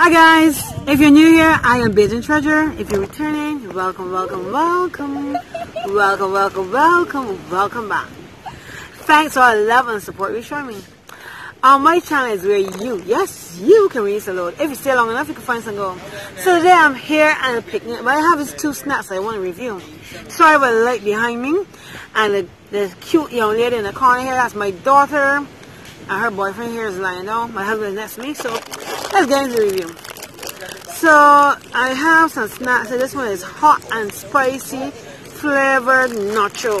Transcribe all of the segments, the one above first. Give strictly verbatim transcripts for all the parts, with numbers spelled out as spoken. Hi guys, if you're new here, I am Bajan Treasure. If you're returning, welcome, welcome, welcome, welcome, welcome, welcome, welcome back. Thanks for all the love and support you show me. On my channel is where you, yes, you can release a load. If you stay long enough, you can find some gold. So today I'm here and picking it. What I have is two snacks I want to review. Sorry about the light behind me. And the, the cute young lady in the corner here, that's my daughter. And her boyfriend here is lying down. My husband is next to me. So let's get into the review. So I have some snacks. So this one is hot and spicy flavored nacho.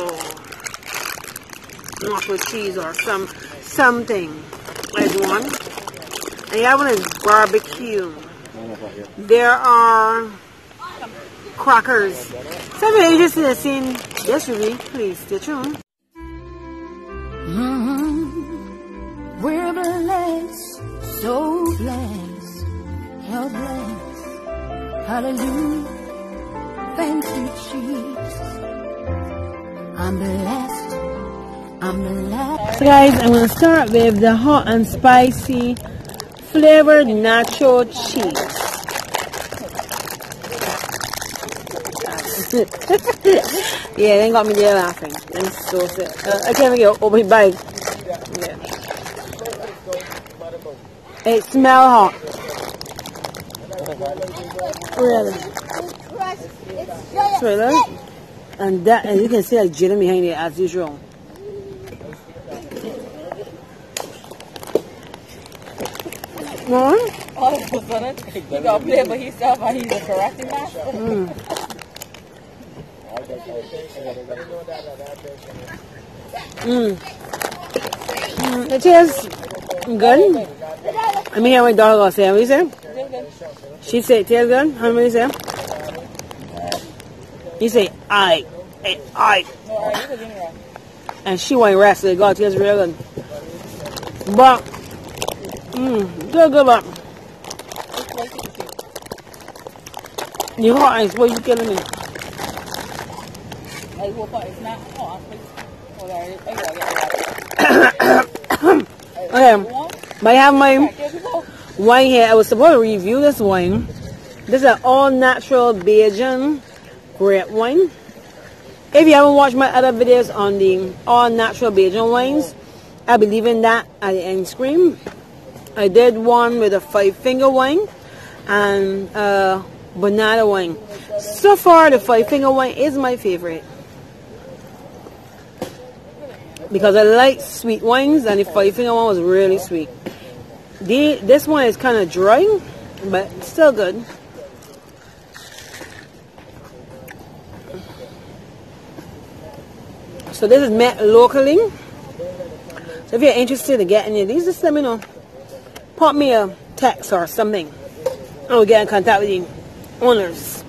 Nacho cheese or some something. There's one, and the other one is barbecue. There are crackers. So if you're interested in seeing this review, please stay tuned. Mm-hmm. We're blessed, so blessed, you're blessed. Hallelujah, thank you, Jesus. I'm blessed. I'm so guys, I'm going to start with the hot and spicy flavored nacho cheese. Yeah, they got me there laughing. I'm so sick. Uh, I can't even open my bag. Yeah. It smells hot. Really? Trailer. And that, and you can see like jelly behind it as usual. Mm. All of a sudden, he got to play by himself and he's a karate master. Mm. Mm. Mm. It tastes good. I mean, how my dog will say, what do you say? She said, it tastes good. How many you say? You say, I, I, I. And she won't rest, so it got tastes real good. But, Mmm, good, good, but you hot ice, what are you killing me? I hope it's not hot. Okay, but I have my wine here. I was supposed to review this wine. This is an all-natural Bajan grape wine. If you haven't watched my other videos on the all-natural Bajan wines, I'll be leaving that at the end screen. I did one with a five finger wine and a banana wine. So far the five finger wine is my favorite because I like sweet wines, and the five finger one was really sweet. The, this one is kind of dry but still good. So this is made locally, so if you're interested in getting it, these just let me know. Pop me a text or something. I'll get in contact with the owners.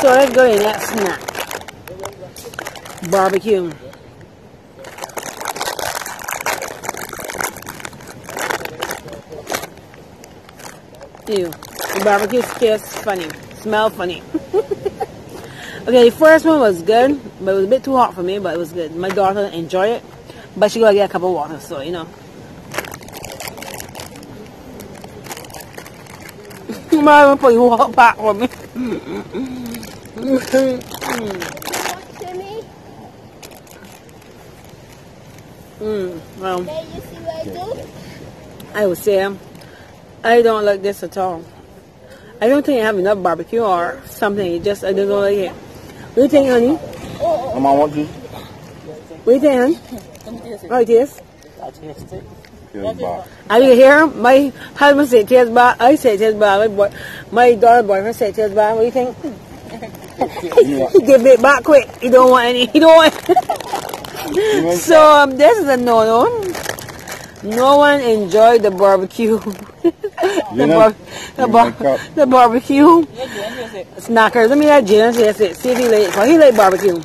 So let's go to the next snack. Barbecue. Ew. The barbecue tastes funny. Smell funny. Okay, the first one was good, but it was a bit too hot for me, but it was good. My daughter enjoyed it, but she gotta get a cup of water, so you know. I'm going to put you back on me. Mm, well, I would say I don't like this at all. I don't think I have enough barbecue or something. It just I don't like it. What do you think, honey? What do you think, honey? Oh, it is? I didn't hear him. My husband said tears bad. I said tears bad. My, boy, my daughter boyfriend said tears bad. What do you think? He give it back quick. He don't want any. He don't want. So um, this is a no-no. No one enjoyed the barbecue. the, bar the, bar the barbecue. Snackers. Let me let Jalen say it. See if he like it. Cause he like barbecue.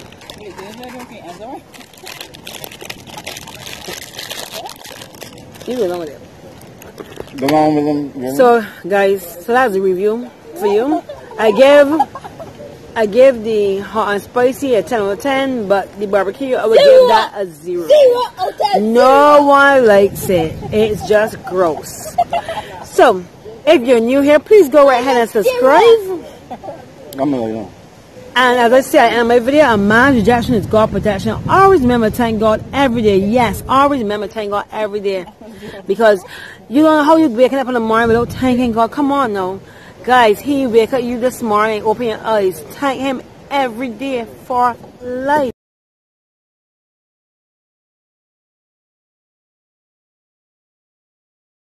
So guys, so that's the review for you. I gave I gave the hot and spicy a ten out of ten, but the barbecue I would give that a zero. No one likes it. It's just gross. So If you're new here, please go right ahead and subscribe. I'm really And as I say, I end my video, a man's rejection is God's protection. Always remember thank God every day. Yes, always remember thank God every day. Because you don't know how you waking up in the morning without thanking God. Come on now. Guys, he wake up you this morning, open your eyes. Thank him every day for life.